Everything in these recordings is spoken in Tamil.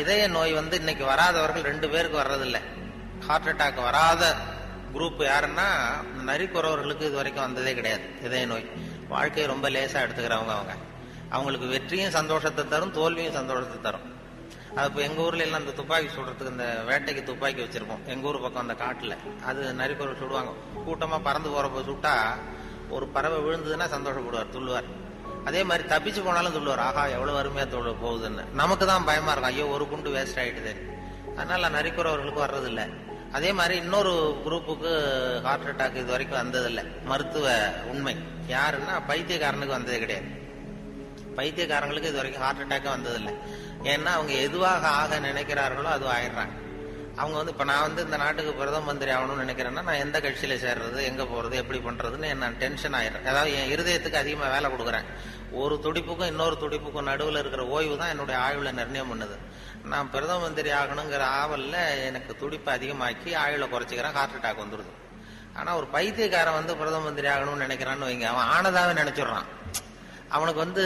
இதய நோய் வந்து இன்னைக்கு வராதவர்கள் 2 பேருக்கு வர்றதில்லை. ஹார்ட் அட்டாக் வராத குரூப் யாருன்னா நரிக்குறவர்களுக்கு இது வரைக்கும் வந்ததே கிடையாது. இதய நோய் வாழ்க்கையை ரொம்ப லேசாக எடுத்துக்கிறவங்க அவங்க அவங்களுக்கு வெற்றியும் சந்தோஷத்தை தரும், தோல்வியும் சந்தோஷத்தை தரும். அது இப்போ எங்கள் ஊரில் எல்லாம் அந்த துப்பாக்கி சுடுறதுக்கு இந்த வேட்டைக்கு துப்பாக்கி வச்சுருப்போம். எங்கள் ஊர் பக்கம் அந்த காட்டில் அது நரிக்குறவர் சுடுவாங்க. கூட்டமாக பறந்து போகிறப்ப சுட்டா ஒரு பறவை விழுந்ததுன்னா சந்தோஷப்படுவார், துள்ளுவார். அதே மாதிரி தப்பிச்சு போனாலும் துள்ளுவார், ஆகா எவ்வளோ அருமையாக தொழில் போகுதுன்னு. நமக்கு தான் பயமாக இருக்கும், ஐயோ ஒரு குண்டு வேஸ்ட் ஆகிடுது. அதனால் நரிக்குறவர்களுக்கு வர்றதில்லை. அதே மாதிரி இன்னொரு குரூப்புக்கு ஹார்ட் அட்டாக் இது வரைக்கும் வந்ததில்லை. மருத்துவ உண்மை யாருன்னா பைத்தியக்காரனுக்கு வந்ததே கிடையாது. பைத்தியக்காரங்களுக்கு இது வரைக்கும் ஹார்ட் அட்டாக்கே வந்ததில்லை. ஏன்னா அவங்க எதுவாக ஆக நினைக்கிறார்களோ அது ஆயிடுறாங்க. அவங்க வந்து இப்போ நான் வந்து இந்த நாட்டுக்கு பிரதம மந்திரி ஆகணும்னு நினைக்கிறேன்னா நான் எந்த கட்சியில் சேர்றது, எங்கே போகிறது, எப்படி பண்ணுறதுன்னு நான் டென்ஷன் ஆகிடுறேன். அதாவது என் இருதயத்துக்கு அதிகமாக வேலை கொடுக்குறேன். ஒரு துடிப்புக்கும் இன்னொரு துடிப்புக்கும் நடுவில் இருக்கிற ஓய்வு தான் என்னுடைய ஆயுளை நிர்ணயம் பண்ணுது. நான் பிரதம மந்திரி ஆகணுங்கிற ஆவலில் எனக்கு துடிப்பை அதிகமாக்கி ஆயுளை குறைச்சிக்கிறேன், ஹார்ட் அட்டாக் வந்துடுது. ஆனால் ஒரு பைத்தியக்காரன் வந்து பிரதம மந்திரி ஆகணும்னு நினைக்கிறான்னு வைங்க, அவன் ஆனதாகவே நினச்சிட்றான். அவனுக்கு வந்து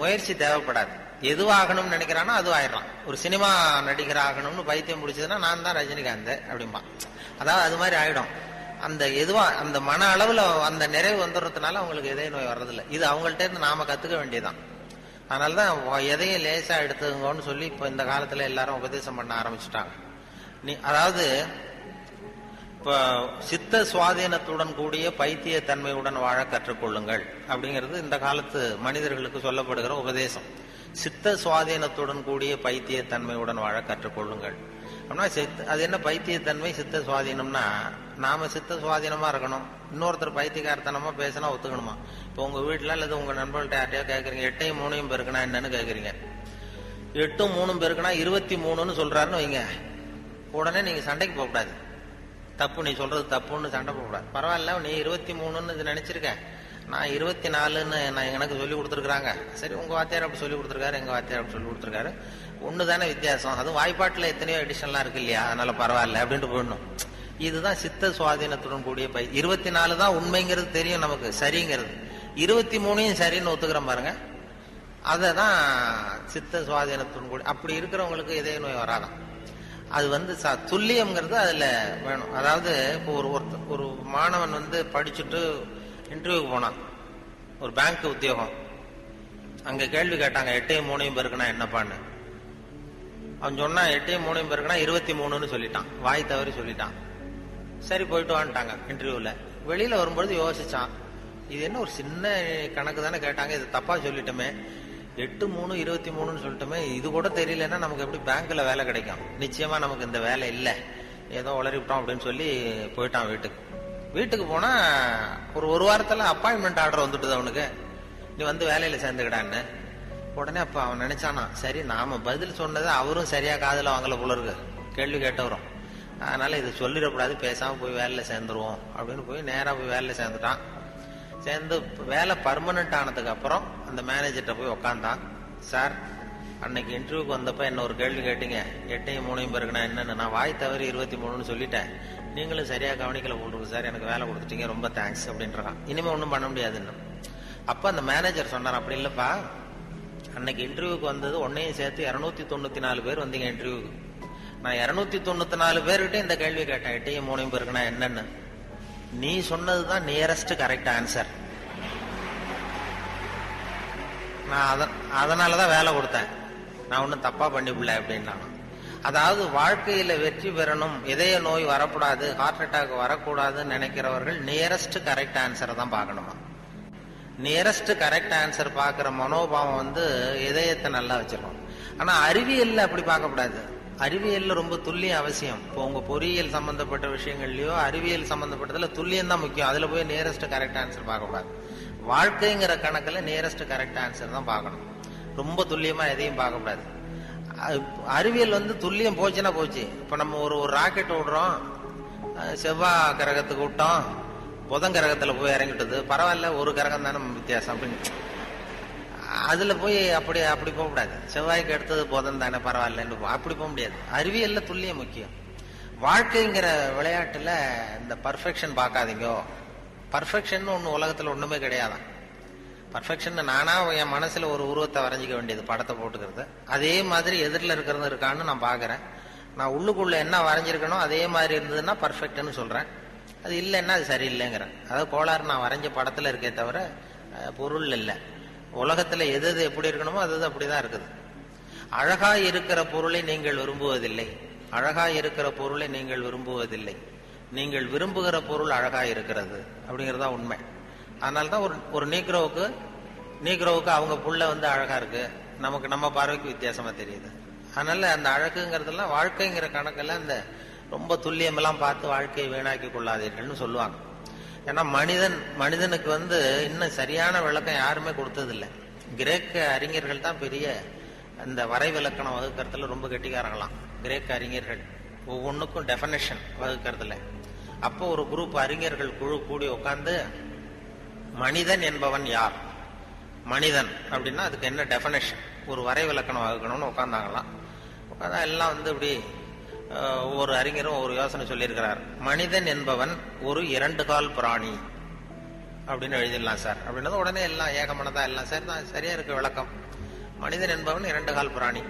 முயற்சி தேவைப்படாது, எதுவாகணும்னு நினைக்கிறானோ அது ஆயிடலாம். ஒரு சினிமா நடிகர் ஆகணும்னு பைத்தியம் பிடிச்சதுன்னா நான் தான் ரஜினிகாந்த் அப்படிம்பா, அதாவது அது மாதிரி ஆகிடும். அந்த எதுவாக அந்த மன அளவில் அந்த நிறைவு வந்துடுறதுனால அவங்களுக்கு இதய நோய் வர்றதில்லை. இது அவங்கள்ட்டேருந்து நாம் கற்றுக்க வேண்டியதுதான். அதனால தான் எதையும் லேசாக எடுத்துக்கோன்னு சொல்லி இப்போ இந்த காலத்தில் எல்லாரும் உபதேசம் பண்ண ஆரம்பிச்சுட்டாங்க. அதாவது இப்போ சித்த சுவாதீனத்துடன் கூடிய பைத்திய தன்மையுடன் வாழ கற்றுக்கொள்ளுங்கள் அப்படிங்கிறது இந்த காலத்து மனிதர்களுக்கு சொல்லப்படுகிற உபதேசம். சித்த சுவாதீனத்துடன் கூடிய பைத்தியத்தன்மையுடன் வாழ கற்றுக்கொள்ளுங்கள் அப்படின்னா அது என்ன பைத்தியத்தன்மை, சித்த சுவாதீனம்னா நாம் சித்த சுவாதீனமாக இருக்கணும். இன்னொருத்தர் பைத்தியக்காரத்தனமாக பேசினா ஒத்துக்கணுமா? இப்போ உங்கள் வீட்டில் அல்லது உங்கள் நண்பர்கள்ட்ட யார்ட்டையோ கேட்குறீங்க 8 3 பெருக்குனா என்னன்னு கேட்குறீங்க. 8 3 பெருக்குனா 23ன்னு சொல்கிறாருன்னு வைங்க, உடனே நீங்கள் சண்டைக்கு போகக்கூடாது. தப்பு, நீ சொல்கிறது தப்புன்னு சண்டை போகக்கூடாது. பரவாயில்ல, நீ 23ன்னு இது நினச்சிருக்க, நான் 24ன்னு நான் எனக்கு சொல்லி கொடுத்துருக்குறாங்க. சரி, உங்கள் வாத்தியார் அப்படி சொல்லி கொடுத்துருக்காரு, எங்கள் வாத்தியார் அப்படி சொல்லி கொடுத்துருக்காரு, ஒன்று தானே வித்தியாசம். அதுவும் வாய்ப்பாட்டில் எத்தனையோ எடிஷன்லாம் இருக்கு இல்லையா, அதனால் பரவாயில்ல அப்படின்ட்டு போயிடணும். இதுதான் சித்த சுவாதீனத்துடன் கூடிய பை. 24 தான் உண்மைங்கிறது தெரியும் நமக்கு, சரிங்கிறது. 23யும் சரின்னு ஒத்துக்கிற பாருங்க, அதை தான் சித்த சுவாதீனத்துடன் கூடிய. அப்படி இருக்கிறவங்களுக்கு இதே நோய் வராதான். அது வந்து துல்லியம்ங்கிறது அதில் வேணும். அதாவது இப்போ ஒரு மாணவன் வந்து படிச்சுட்டு இன்டர்வியூக்கு போனான், ஒரு பேங்க் உத்தியோகம். அங்கே கேள்வி கேட்டாங்க 8 3 பேருக்குன்னா என்னப்பான்னு. அவன் சொன்னான் 8 3 பேருக்குன்னா 23ன்னு சொல்லிட்டான், வாய் தவறி சொல்லிட்டான். சரி, போயிட்டு வான்ட்டாங்க. இன்டர்வியூவில் வெளியில் வரும்பொழுது யோசித்தான், இது என்ன ஒரு சின்ன கணக்கு தானே கேட்டாங்க, இது தப்பாக சொல்லிட்டோமே, 8 3 23ன்னு சொல்லிட்டோமே, இது கூட தெரியலன்னா நமக்கு எப்படி பேங்க்கில் வேலை கிடைக்கும்? நிச்சயமாக நமக்கு இந்த வேலை இல்லை, ஏதோ உளறிவிட்டோம் அப்படின்னு சொல்லி போயிட்டான் வீட்டுக்கு. வீட்டுக்கு போனால் ஒரு வாரத்தில் அப்பாயின்மெண்ட் ஆர்டர் வந்துட்டுது அவனுக்கு, நீ வந்து வேலையில் சேர்ந்துக்கிட்டான்னு. உடனே அப்போ அவன் நினச்சானா, சரி நாம் பதில் சொன்னதை அவரும் சரியாக காதில் வாங்கலை போல இருக்கு, கேள்வி கேட்டவரும், அதனால் இதை சொல்லிடக்கூடாது, பேசாமல் போய் வேலையில் சேர்ந்துருவோம் அப்படின்னு போய் நேராக போய் வேலையில் சேர்ந்துட்டான். சேர்ந்து வேலை பர்மனெண்ட் ஆனதுக்கப்புறம் அந்த மேனேஜர்கிட்ட போய் உக்காந்தான். சார், அன்னைக்கு இன்டர்வியூக்கு வந்தப்போ என்ன ஒரு கேள்வி கேட்டீங்க, 8 3 பேருக்குண்ணா என்னென்னு, நான் வாய் தவறி 23ன்னு சொல்லிட்டேன், நீங்களும் சரியாக கவனிக்கல போட்டுருக்கு சார், எனக்கு வேலை கொடுத்துட்டீங்க, ரொம்ப தேங்க்ஸ் அப்படின்றான். இனிமேல் ஒன்றும் பண்ண முடியாதுன்னு. அப்போ அந்த மேனேஜர் சொன்னார், அப்படி இல்லைப்பா, அன்னைக்கு இன்டர்வியூக்கு வந்தது உன்னையும் சேர்த்து 294 பேர் வந்தீங்க இன்டர்வியூக்கு. நான் 294 பேர்கிட்ட இந்த கேள்வி கேட்டேன், 8 3 பேருக்குண்ணா என்னென்னு. நீ சொன்னது தான் நியரஸ்ட் கரெக்ட் ஆன்சர், நான் அதனால தான் வேலை கொடுத்தேன், நான் ஒன்றும் தப்பாக பண்ணிவிடல அப்படின்னா. அதாவது வாழ்க்கையில் வெற்றி பெறணும், இதய நோய் வரக்கூடாது, ஹார்ட் அட்டாக் வரக்கூடாதுன்னு நினைக்கிறவர்கள் நியரஸ்ட் கரெக்ட் ஆன்சரை தான் பார்க்கணுமா. நியரஸ்ட் கரெக்ட் ஆன்சர் பார்க்குற மனோபாவம் வந்து இதயத்தை நல்லா வச்சிருக்கோம். ஆனால் அறிவியலில் அப்படி பார்க்கக்கூடாது. அறிவியலில் ரொம்ப துல்லியம் அவசியம். இப்போ உங்கள் பொறியியல் சம்மந்தப்பட்ட விஷயங்கள்லையோ அறிவியல் சம்மந்தப்பட்டதில் துல்லியம் தான் முக்கியம். அதில் போய் நியரஸ்ட் கரெக்ட் ஆன்சர் பார்க்கக்கூடாது. வாழ்க்கைங்கிற கணக்கில் நியரஸ்ட் கரெக்ட் ஆன்சர் தான் பார்க்கணும். ரொம்ப துல்லியமாக எதையும் பார்க்கக்கூடாது. அறிவியல் வந்து துல்லியம் போச்சுன்னா போச்சு. இப்போ நம்ம ஒரு ராக்கெட் விடுறோம், செவ்வாய் கிரகத்துக்கு விட்டோம், புதன் கிரகத்தில் போய் இறங்கிட்டது, பரவாயில்ல ஒரு கிரகம் தானே வித்தியாசம் அப்படின்னு அதில் போய் அப்படி போகக்கூடாது. செவ்வாய்க்கு அடுத்தது புதன் தானே பரவாயில்லன்னு அப்படி போக முடியாது. அறிவியலில் துல்லியம் முக்கியம். வாழ்க்கைங்கிற விளையாட்டில் இந்த பர்ஃபெக்ஷன் பார்க்காதீங்க. பர்ஃபெக்ஷன் ஒன்று உலகத்தில் ஒன்றுமே கிடையாதான். பர்ஃபெக்ஷன் நானாக என் மனசில் ஒரு உருவத்தை வரைஞ்சிக்க வேண்டியது, படத்தை போட்டுக்கிறது. அதே மாதிரி எதிரில் இருக்கிறது இருக்கான்னு நான் பார்க்குறேன். நான் உள்ளுக்குள்ளே என்ன வரைஞ்சிருக்கனோ அதே மாதிரி இருந்ததுன்னா பர்ஃபெக்ட்னு சொல்கிறேன், அது இல்லைன்னா அது சரியில்லைங்கிறேன். அதாவது கோளாறு நான் வரைஞ்ச படத்தில் இருக்கே தவிர பொருள் இல்லை. உலகத்தில் எது எது எப்படி இருக்கணுமோ அது அப்படி தான் இருக்குது. அழகாக இருக்கிற பொருளை நீங்கள் விரும்புவதில்லை, அழகாக இருக்கிற பொருளை நீங்கள் விரும்புவதில்லை, நீங்கள் விரும்புகிற பொருள் அழகாக இருக்கிறது அப்படிங்கிறதா உண்மை. அதனால்தான் ஒரு நீக்ரோவுக்கு அவங்க புள்ள வந்து அழகாக இருக்குது, நமக்கு நம்ம பார்வைக்கு வித்தியாசமாக தெரியுது. அதனால் அந்த அழகுங்கிறதெல்லாம் வாழ்க்கைங்கிற கணக்கெல்லாம் அந்த ரொம்ப துல்லியமெல்லாம் பார்த்து வாழ்க்கையை வீணாக்கி கொள்ளாதீர்கள்னு சொல்லுவாங்க. ஏன்னா மனிதனுக்கு வந்து இன்னும் சரியான விளக்கம் யாருமே கொடுத்ததில்லை. கிரேக்க அறிஞர்கள் தான் பெரிய அந்த வரைவிலக்கணம் வகுக்கிறதுல ரொம்ப கெட்டிக்காரங்களாம். கிரேக்க அறிஞர்கள் ஒவ்வொன்றுக்கும் டெஃபனேஷன் வகுக்கிறதுல அப்போ ஒரு குரூப் அறிஞர்கள் குழு கூடி உட்காந்து மனிதன் என்பவன் யார், மனிதன் அப்படின்னா அதுக்கு என்ன டெஃபனேஷன், ஒரு வரைவிலக்கணம் வகுக்கணும்னு உட்காந்தாங்களாம். உட்காந்தா எல்லாம் வந்து இப்படி ஒவ்வொரு அறிஞரும் ஒரு யோசனை சொல்லியிருக்கிறார். மனிதன் என்பவன் ஒரு 2 கால் பிராணி அப்படின்னு எழுதிடலாம் சார் அப்படின்னா உடனே எல்லாம் ஏகமானதா எல்லாம் சார் தான் சரியா இருக்க விளக்கம். மனிதன் என்பவன் 2 கால் பிராணி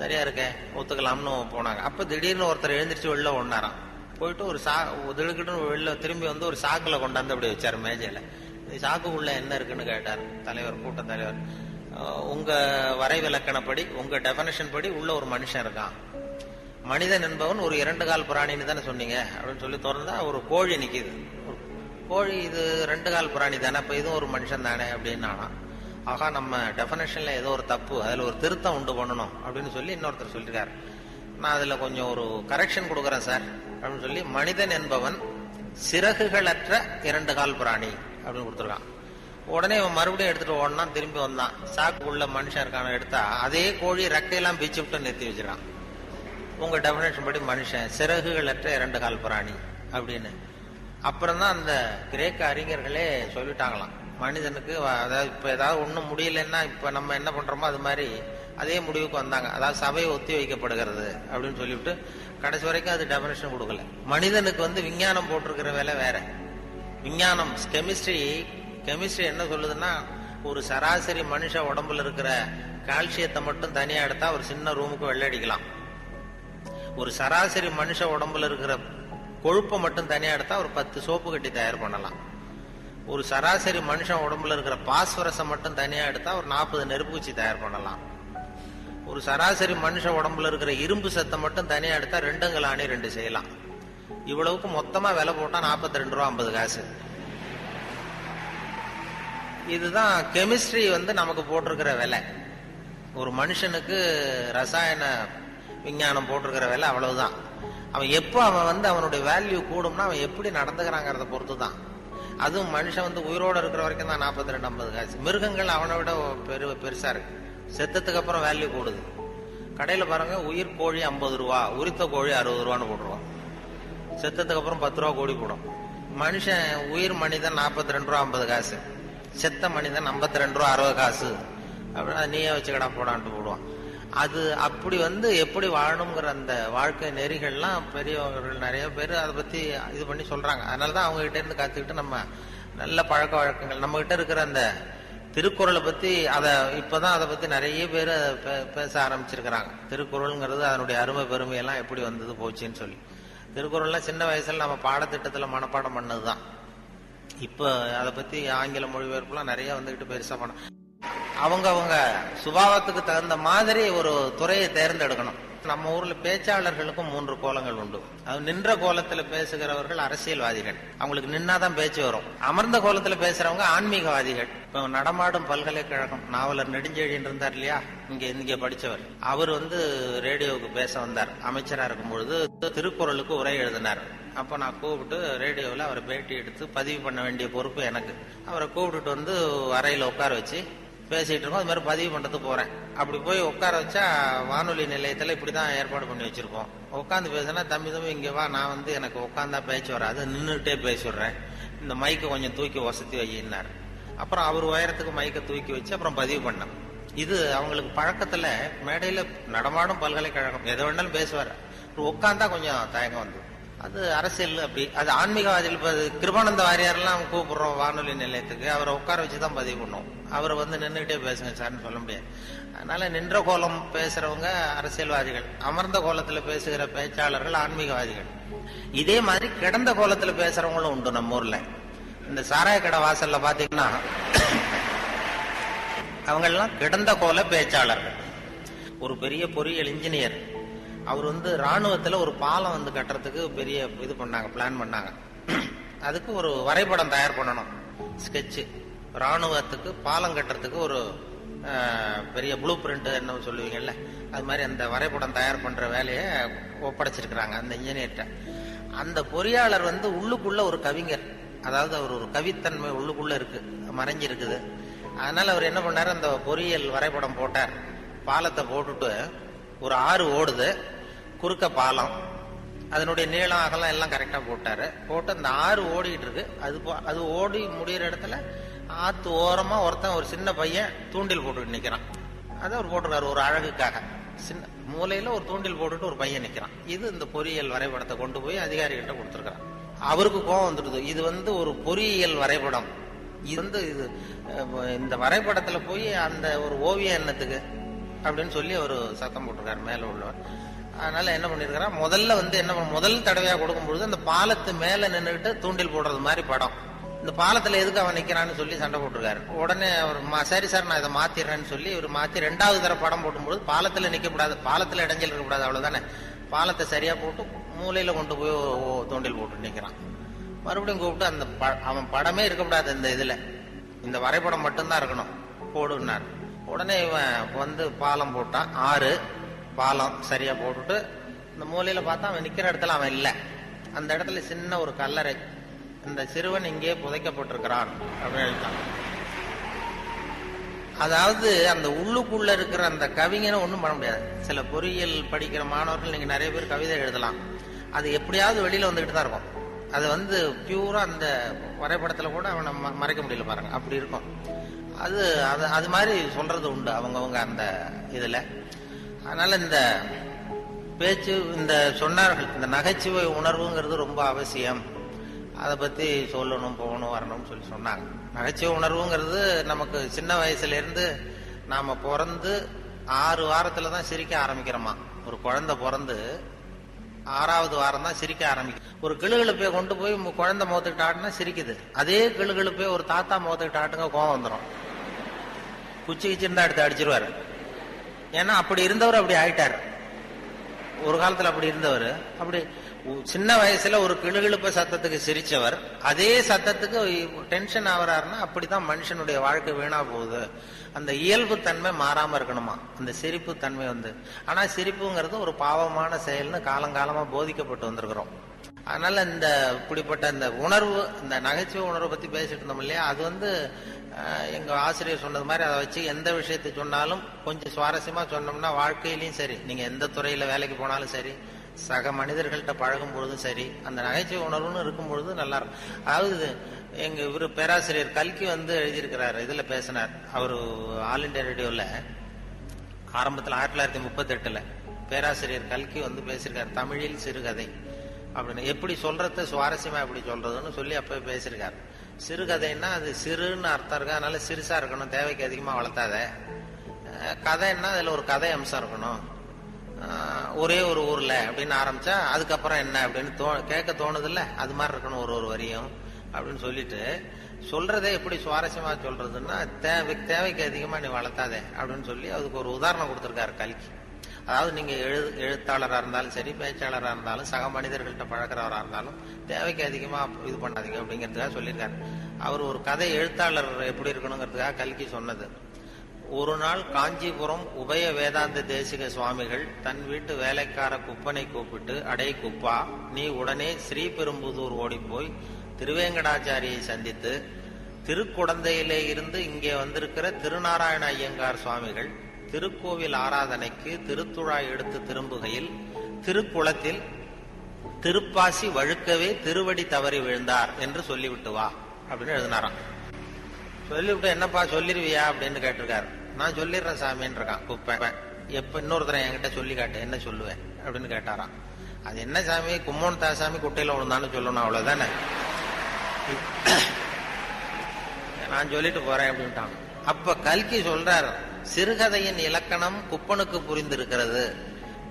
சரியா இருக்க ஒத்துக்கலாம்னு போனாங்க. அப்போ திடீர்னு ஒருத்தர் எழுந்திரிச்சு வெளில ஓடினாராம். போயிட்டு ஒரு திடுக்கிட்டு வெளில திரும்பி வந்து ஒரு சாக்கில் கொண்டாந்து அப்படி வச்சார் மேஜையில். சாக்குக்குள்ள என்ன இருக்குன்னு கேட்டார் தலைவர், கூட்டத்தலைவர். உங்க வரைவிலக்கணப்படி உங்க டெஃபனேஷன் படி உள்ள ஒரு மனுஷன் இருக்கான், மனிதன் என்பவன் ஒரு 2 கால் பிராணின்னு தானே சொன்னீங்க அப்படின்னு சொல்லி திறந்தா ஒரு கோழி நிற்கிது. ஒரு கோழி இது 2 கால் பிராணி தானே, இப்போ இதுவும் ஒரு மனுஷன் தானே அப்படின்னு ஆனான். ஆகா, நம்ம டெஃபனேஷனில் ஏதோ ஒரு தப்பு, அதில் ஒரு திருத்தம் உண்டு பண்ணணும் அப்படின்னு சொல்லி இன்னொருத்தர் சொல்லியிருக்காரு. நான் அதில் கொஞ்சம் ஒரு கரெக்ஷன் கொடுக்குறேன் சார் அப்படின்னு சொல்லி மனிதன் என்பவன் சிறகுகளற்ற 2 கால் பிராணி அப்படின்னு கொடுத்துருக்கான். உடனே இவன் மறுபடியும் எடுத்துகிட்டு ஓடனா, திரும்பி வந்தான். சாக்கு உள்ள மனுஷன் இருக்கான எடுத்தா அதே கோழி ரெக்கையெல்லாம் பிச்சு விட்டு நிறுத்தி வச்சிருக்கான். உங்க டெஃபினேஷன் படி மனுஷன் சிறகுகளற்ற 2 கால் பிராணி அப்படின்னு. அப்புறம் தான் அந்த கிரேக்க அறிஞர்களே சொல்லிட்டாங்களாம் மனிதனுக்கு, அதாவது இப்போ ஏதாவது ஒன்றும் முடியலன்னா இப்போ நம்ம என்ன பண்ணுறோமோ அது மாதிரி அதே முடிவுக்கு வந்தாங்க. அதாவது சபை ஒத்தி வைக்கப்படுகிறது அப்படின்னு சொல்லிவிட்டு கடைசி வரைக்கும் அது டெஃபினேஷன் கொடுக்கல. மனிதனுக்கு வந்து விஞ்ஞானம் போட்டிருக்கிற வேலை வேற. விஞ்ஞானம் கெமிஸ்ட்ரி என்ன சொல்லுதுன்னா, ஒரு சராசரி மனுஷ உடம்புல இருக்கிற கால்சியத்தை மட்டும் தனியாக எடுத்தா ஒரு சின்ன ரூமுக்கு வெள்ளடிக்கலாம். ஒரு சராசரி மனுஷ உடம்புல இருக்கிற கொழுப்பை மட்டும் தனியாக எடுத்தால் ஒரு 10 சோப்பு கட்டி தயார் பண்ணலாம். ஒரு சராசரி மனுஷ உடம்புல இருக்கிற பாஸ்வரஸை மட்டும் தனியாக எடுத்தால் ஒரு 40 நெருப்புச்சி தயார் பண்ணலாம். ஒரு சராசரி மனுஷ உடம்புல இருக்கிற இரும்பு சத்தை மட்டும் தனியாக எடுத்தால் 2 அணி 2 செய்யலாம். இவ்வளவுக்கு மொத்தமாக விலை போட்டால் 42 ரூபா 50 காசு. இதுதான் கெமிஸ்ட்ரி வந்து நமக்கு போட்டிருக்கிற விலை. ஒரு மனுஷனுக்கு ரசாயன விஞ்ஞானம் போட்டிருக்கிற வேலை அவ்வளவுதான். அவன் எப்போ அவன் வந்து அவனுடைய வேல்யூ கூடும்னா அவன் எப்படி நடந்துக்கிறாங்கிறத பொறுத்து தான். அதுவும் மனுஷன் வந்து உயிரோடு இருக்கிற வரைக்கும் தான் 42 50 காசு. மிருகங்கள் அவனை விட பெருசாக இருக்கு, செத்தத்துக்கு அப்புறம் வேல்யூ கூடுது. கடையில் பாருங்க, உயிர் கோழி 50 ரூபா, உரித்த கோழி 60 ரூபான்னு போட்டுருவான். செத்தத்துக்கு அப்புறம் 10 ரூபா கோழி போடும். மனுஷன் உயிர் மனிதன் 42 ரூபா 50 காசு, செத்த மனிதன் 52 ரூபா 60 காசு அப்படின்னா நீயே வச்சுக்கடா போடான்ட்டு போடுவான். அது அப்படி வந்து எப்படி வாழணுங்கிற அந்த வாழ்க்கை நெறிகள்லாம் பெரியவர்கள் நிறைய பேர் அதை பற்றி இது பண்ணி சொல்கிறாங்க. அதனால தான் அவங்ககிட்ட இருந்து கற்றுக்கிட்டு நம்ம நல்ல பழக்க வழக்கங்கள் நம்மகிட்ட இருக்கிற அந்த திருக்குறளை பற்றி இப்போ தான் அதை பற்றி நிறைய பேர் பேச ஆரம்பிச்சிருக்கிறாங்க. திருக்குறளுங்கிறது அதனுடைய அருமை பெருமையெல்லாம் எப்படி வந்தது போச்சுன்னு சொல்லி. திருக்குறள்லாம் சின்ன வயசில் நம்ம பாடத்திட்டத்தில் மனப்பாடம் பண்ணது தான். இப்போ அதை பற்றி ஆங்கில மொழிபெயர்ப்புலாம் நிறைய வந்துக்கிட்டு பெருசாக பண்ண அவங்க சுபாவத்துக்கு தகுந்த மாதிரி ஒரு துறையை தேர்ந்தெடுக்கணும். நம்ம ஊரில் பேச்சாளர்களுக்கும் 3 கோலங்கள் உண்டு. அது நின்ற கோலத்தில் பேசுகிறவர்கள் அரசியல்வாதிகள், அவங்களுக்கு நின்னா தான் பேச்சு வரும். அமர்ந்த கோலத்தில் பேசுகிறவங்க ஆன்மீகவாதிகள். இப்போ நடமாடும் பல்கலைக்கழகம் நாவலர் நெடுஞ்செழியன் இருந்தார் இல்லையா, இங்கே படித்தவர், அவர் வந்து ரேடியோவுக்கு பேச வந்தார். அமைச்சராக இருக்கும்பொழுது திருக்குறளுக்கு உரை எழுதினார். அப்போ நான் கூப்பிட்டு ரேடியோவில் அவரை பேட்டி எடுத்து பதிவு பண்ண வேண்டிய பொறுப்பு எனக்கு. அவரை கூப்பிட்டுட்டு வந்து அறையில் உட்கார வச்சு பேசிகிட்டு இருக்கோம். அது மாதிரி பதிவு பண்ணுறதுக்கு போகிறேன். அப்படி போய் உட்கார வச்சா வானொலி நிலையத்தில் இப்படி தான் ஏற்பாடு பண்ணி வச்சுருக்கோம். உட்காந்து பேசினா, தம்பி இங்கே வா, நான் வந்து எனக்கு உட்காந்தா பேச்சு வராது, நின்றுகிட்டே பேசிடுறேன், இந்த மைக்கை கொஞ்சம் தூக்கி வசதி வையினார். அப்புறம் அவர் உயரத்துக்கு மைக்கை தூக்கி வச்சு அப்புறம் பதிவு பண்ணேன். இது அவங்களுக்கு பழக்கத்தில். மேடையில் நடமாடும் பல்கலைக்கழகம் எதை வேணாலும் பேசுவார், உட்காந்தா கொஞ்சம் தயக்கம் வந்து அது அரசியல் அப்படி. அது ஆன்மீகவாதிகள் இப்போ கிருபானந்த வாரியாரெல்லாம் கூப்பிடுறோம் வானொலி நிலையத்துக்கு, அவரை உட்கார வச்சு தான் பதிவு பண்ணுவோம். அவரை வந்து நின்றுக்கிட்டே பேசுங்க சார்னு சொல்ல முடியாது. அதனால் நின்ற கோலம் பேசுகிறவங்க அரசியல்வாதிகள், அமர்ந்த கோலத்தில் பேசுகிற பேச்சாளர்கள் ஆன்மீகவாதிகள். இதே மாதிரி கிடந்த கோலத்தில் பேசுகிறவங்களும் உண்டு நம்ம ஊரில். இந்த சாராய கடை வாசலில் பார்த்தீங்கன்னா அவங்கெல்லாம் கிடந்த கோல பேச்சாளர்கள். ஒரு பெரிய பொறியியல் இன்ஜினியர், அவர் வந்து இராணுவத்தில் ஒரு பாலம் வந்து கட்டுறதுக்கு பெரிய இது பண்ணாங்க, பிளான் பண்ணாங்க. அதுக்கு ஒரு வரைபடம் தயார் பண்ணணும், ஸ்கெட்சு. இராணுவத்துக்கு பாலம் கட்டுறதுக்கு ஒரு பெரிய ப்ளூ பிரிண்ட் என்ன சொல்லுவீங்கல்ல, அது மாதிரி அந்த வரைபடம் தயார் பண்ணுற வேலையை ஒப்படைச்சிருக்கிறாங்க அந்த இன்ஜினியர்கிட்ட. அந்த பொறியாளர் வந்து உள்ளுக்குள்ள ஒரு கவிஞர், அதாவது அவர் ஒரு கவித்தன்மை உள்ளுக்குள்ளே இருக்குது, மறைஞ்சிருக்குது. அதனால் அவர் என்ன பண்ணார், அந்த பொறியியல் வரைபடம் போட்டார். பாலத்தை போட்டுட்டு ஒரு ஆறு ஓடுது, குறுக்க பாலம், அதனுடைய நீளம் அகலம் எல்லாம் கரெக்டாக போட்டார். போட்டு அந்த ஆறு ஓடிக்கிட்டு இருக்கு. அது ஓடி முடிகிற இடத்துல ஆற்று ஓரமாக ஒருத்தன் ஒரு சின்ன பையன் தூண்டில் போட்டுக்கிட்டு நிற்கிறான். அதை அவர் போட்டிருக்காரு ஒரு அழகுக்காக. சின்ன மூலையில் ஒரு தூண்டில் போட்டுட்டு ஒரு பையன் நிற்கிறான். இது இந்த பொறியியல் வரைபடத்தை கொண்டு போய் அதிகாரிகிட்ட கொடுத்துருக்குறான். அவருக்கு கோபம் வந்துடுது, இது வந்து ஒரு பொறியியல் வரைபடம், இது வந்து இது இந்த வரைபடத்தில் போய் அந்த ஒரு ஓவியம் என்னத்துக்கு அப்படின்னு சொல்லி ஒரு சத்தம் போட்டிருக்காரு மேலே உள்ளவர். அதனால என்ன பண்ணியிருக்கிறார், முதல்ல வந்து என்ன முதல் தடவையாக கொடுக்கும்பொழுது அந்த பாலத்து மேலே நின்றுக்கிட்டு தூண்டில் போடுறது மாதிரி படம். இந்த பாலத்தில் எதுக்கு அவன் நிற்கிறான்னு சொல்லி சண்டை போட்டிருக்காரு. உடனே அவர் சரி சார் நான் இதை மாற்றிடுறேன்னு சொல்லி இவர் மாற்றி ரெண்டாவது தடவை படம் போடும்பொழுது பாலத்தில் நிற்கக்கூடாது, பாலத்தில் இடைஞ்சல் இருக்கக்கூடாது, அவ்வளோதானே. பாலத்தை சரியாக போட்டு மூலையில் கொண்டு போய் தூண்டில் போட்டு நிற்கிறான். மறுபடியும் கூப்பிட்டு அந்த அவன் படமே இருக்கக்கூடாது, இந்த இதில் இந்த வரைபடம் மட்டும்தான் இருக்கணும் போடுனார். உடனே இவன் வந்து பாலம் போட்டான், ஆறு பாலம் சரியாக போட்டுட்டு இந்த மூலையில் பார்த்தா அவன் நிற்கிற இடத்துல அவன் இல்லை. அந்த இடத்துல சின்ன ஒரு கல்லறை, இந்த சிறுவன் இங்கே புதைக்கப்பட்டிருக்கிறான் அப்படின்னு எழுதிட்டான். அதாவது அந்த உள்ளுக்குள்ளே இருக்கிற அந்த கவிஞனை ஒன்றும் பண்ண முடியாது. சில பொறியியல் படிக்கிற மாணவர்கள் நீங்கள் நிறைய பேர் கவிதை எழுதலாம், அது எப்படியாவது வெளியில் வந்துக்கிட்டு தான் இருக்கும். அது வந்து பியூராக அந்த வரைபடத்தில் கூட அவனை மறைக்க முடியல பாருங்க, அப்படி இருக்கும். அது அது அது மாதிரி சொல்கிறது உண்டு அவங்கவுங்க அந்த இதில். அதனால் இந்த பேச்சு இந்த சொன்னார்கள், இந்த நகைச்சுவை உணர்வுங்கிறது ரொம்ப அவசியம். அதை பற்றி சொல்லணும் போகணும் வரணும்னு சொல்லி சொன்னாங்க. நகைச்சுவை உணர்வுங்கிறது நமக்கு சின்ன வயசுலேருந்து நாம் பிறந்து 6 வாரத்தில் தான் சிரிக்க ஆரம்பிக்கிறோமா. ஒரு குழந்தை பிறந்து 6ஆவது வாரம் தான் சிரிக்க ஆரம்பிக்கும். ஒரு கிளுகிழப்பே கொண்டு போய் குழந்தை முகத்துக்கிட்ட ஆட்டுனா சிரிக்குது, அதே கிளுகிழப்பே ஒரு தாத்தா முகத்துக்கிட்ட ஆட்டுங்க கோவம் வந்துடும், குச்சி கிச்சிருந்தா எடுத்து அடிச்சிருவாரு. ஏன்னா அப்படி இருந்தவர் அப்படி ஆயிட்டார், ஒரு காலத்தில் அப்படி இருந்தவர். அப்படி சின்ன வயசுல ஒரு கிளுகிழப்ப சத்தத்துக்கு சிரிச்சவர் அதே சத்தத்துக்கு டென்ஷன் ஆகிறாருன்னா அப்படிதான் மனுஷனுடைய வாழ்க்கை வீணா போகுது. அந்த இயல்பு தன்மை மாறாம இருக்கணுமா, அந்த சிரிப்பு தன்மை வந்து. ஆனா சிரிப்புங்கிறது ஒரு பாவமான செயல்னு காலங்காலமா போதிக்கப்பட்டு வந்திருக்கிறோம். அதனால இந்த இப்படிப்பட்ட இந்த உணர்வு, இந்த நகைச்சுவை உணர்வை பத்தி பேசிட்டு இருந்தோம் இல்லையா, அது வந்து எங்க ஆசிரியர் சொன்னது மாதிரி அதை வச்சு எந்த விஷயத்தை சொன்னாலும் கொஞ்சம் சுவாரஸ்யமா சொன்னோம்னா வாழ்க்கையிலையும் சரி, நீங்க எந்த துறையில வேலைக்கு போனாலும் சரி, சக மனிதர்கள்ட்ட பழகும் பொழுதும் சரி, அந்த நகைச்சுவை உணர்வுன்னு இருக்கும் பொழுது நல்லா இருக்கும். அதாவது எங்கள் இவர் பேராசிரியர் கல்கி வந்து எழுதியிருக்கிறார், இதில் பேசினார் அவர் ஆல் இண்டியா ரேடியோவில் ஆரம்பத்தில் 1938 பேராசிரியர் கல்கி வந்து பேசியிருக்கார் தமிழில் சிறுகதை அப்படின்னு. எப்படி சொல்கிறத சுவாரஸ்யமாக எப்படி சொல்கிறதுன்னு சொல்லி அப்போ பேசியிருக்கார். சிறுகதைன்னா அது சிறுன்னு அர்த்தம் இருக்கு, அதனால சிறுசாக இருக்கணும், தேவைக்கு அதிகமாக வளர்த்தாத. கதைன்னா அதில் ஒரு கதை அம்சம் இருக்கணும். ஒரே ஒரு ஊரில் அப்படின்னு ஆரம்பித்தா அதுக்கப்புறம் என்ன அப்படின்னு கேட்க தோணுதில்ல, அது மாதிரி இருக்கணும் ஒரு வரியும் அப்படின்னு சொல்லிட்டு சொல்கிறதே எப்படி சுவாரஸ்யமாக சொல்கிறதுன்னா தேவைக்கு அதிகமாக நீ வளர்த்தாதே அப்படின்னு சொல்லி அதுக்கு ஒரு உதாரணம் கொடுத்துருக்காரு கல்கி. அதாவது நீங்கள் எழுத்தாளராக இருந்தாலும் சரி, பேச்சாளராக இருந்தாலும், சக மனிதர்கள்ட்ட பழக்கிறவராக இருந்தாலும் தேவைக்கு அதிகமாக இது பண்ணாதீங்க அப்படிங்கிறதுக்காக சொல்லியிருக்காரு அவர். ஒரு கதை எழுத்தாளர் எப்படி இருக்கணுங்கிறதுக்காக கல்கி சொன்னது, ஒரு நாள் காஞ்சிபுரம் உபய வேதாந்த தேசிக சுவாமிகள் தன் வீட்டு வேலைக்கார குப்பனை கூப்பிட்டு, அடை குப்பா, நீ உடனே ஸ்ரீபெரும்புதூர் ஓடிப்போய் திருவேங்கடாச்சாரியை சந்தித்து திருக்குடந்தையிலே இருந்து இங்கே வந்திருக்கிற திருநாராயண ஐயங்கார் சுவாமிகள் திருக்கோவில் ஆராதனைக்கு திருத்துழாய் எடுத்து திரும்புகையில் திருக்குளத்தில் திருப்பாசி வழுக்கவே திருவடி தவறி விழுந்தார் என்று சொல்லிவிட்டு வா அப்படின்னு எழுதினாராம். சொல்லிவிட்டு என்னப்பா சொல்லிருவியா அப்படின்னு கேட்டிருக்காரு. நான் சொல்லிடுறேன் சாமின்னு இருக்கான் குப்பை. எப்போ இன்னொருத்தரை என்கிட்ட சொல்லி காட்டு என்ன சொல்லுவேன் அப்படின்னு கேட்டாரான். அது என்ன சாமி கும்மோன் தாசாமி குட்டையில் விழுந்தான்னு சொல்லணும், அவ்வளோதானே, நான் சொல்லிட்டு போறேன் அப்படின்ட்டான். அப்ப கல்கி சொல்றார், சிறுகதையின் இலக்கணம் குப்பனுக்கு புரிந்திருக்கிறது,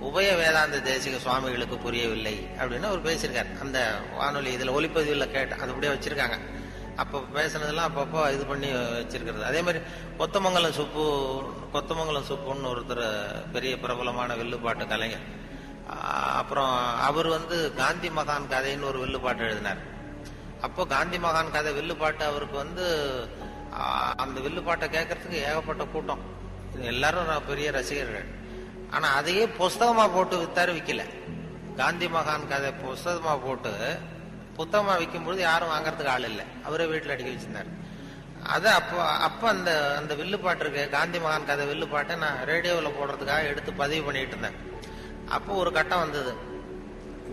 உபய வேதாந்த தேசிக சுவாமிகளுக்கு புரியவில்லை அப்படின்னு அவர் பேசியிருக்கார். அந்த வானொலி இதில் ஒலிப்பதிவில் கேட்டு அது அப்படியே வச்சிருக்காங்க. அப்போ பேசுனதெல்லாம் அப்பப்போ இது பண்ணி வச்சிருக்கிறது. அதே மாதிரி கொத்தமங்கலம் சுப்புன்னு ஒருத்தர் பெரிய பிரபலமான வில்லுப்பாட்டு கலைஞர். அப்புறம் அவர் வந்து காந்தி மகான் கதைன்னு ஒரு வில்லுப்பாட்டு எழுதினார். அப்போ காந்தி மகான் கதை வில்லுப்பாட்டு அவருக்கு வந்து அந்த வில்லுப்பாட்டை கேட்கறதுக்கு ஏகப்பட்ட கூட்டம், எல்லாரும் பெரிய ரசிகர்கள். ஆனா அதையே புஸ்தகமா போட்டு வித்தாரு, விற்கல. காந்தி மகான் கதை புஸ்தகமா போட்டு புத்தகமா விற்கும்போது யாரும் வாங்கறதுக்கு ஆள் இல்லை, அவரே வீட்டில் அடிக்க வச்சிருந்தாரு. அது அப்போ அந்த அந்த வில்லுப்பாட்டு இருக்கு, காந்தி மகான் கதை வில்லுப்பாட்டை நான் ரேடியோவில் போடுறதுக்காக எடுத்து பதிவு பண்ணிட்டு இருந்தேன். அப்போ ஒரு கட்டம் வந்தது,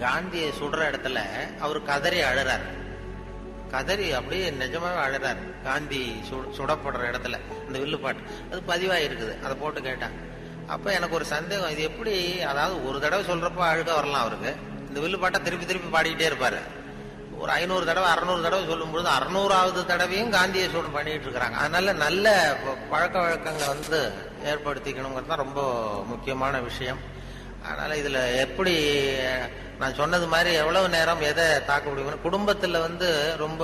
காந்தியை சுடுற இடத்துல அவர் கதறி அழுறாரு, கதறி அப்படியே நிஜமாவே அழுறாரு. காந்தி சுடப்படுற இடத்துல அந்த வில்லுப்பாட்டு அது பதிவாயிருக்குது, அதை போட்டு கேட்டாங்க. அப்போ எனக்கு ஒரு சந்தேகம், இது எப்படி, அதாவது ஒரு தடவை சொல்றப்ப அழுக வரலாம் அவருக்கு, இந்த வில்லுப்பாட்டை திருப்பி திருப்பி பாடிக்கிட்டே இருப்பாரு. ஒரு 500 தடவை 600 தடவை சொல்லும்போது 600ஆவது தடவையும் காந்தியை சூடு பண்ணிட்டு இருக்கிறாங்க. அதனால நல்ல பழக்க வழக்கங்களை வந்து ஏற்படுத்திக்கணுங்கிறது தான் ரொம்ப முக்கியமான விஷயம். அதனால இதுல எப்படி நான் சொன்னது மாதிரி எவ்வளவு நேரம் எதை தாக்க முடியும், குடும்பத்தில் வந்து ரொம்ப